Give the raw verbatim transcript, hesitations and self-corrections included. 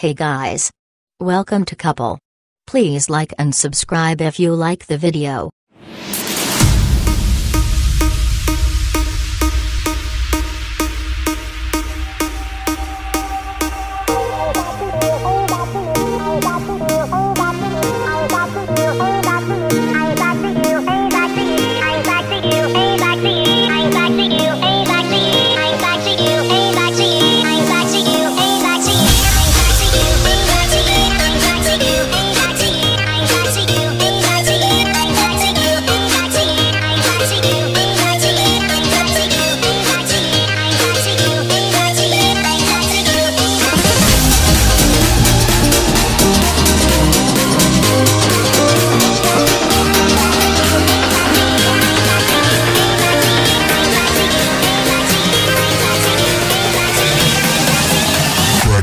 Hey guys! Welcome to Cupple. Please like and subscribe if you like the video.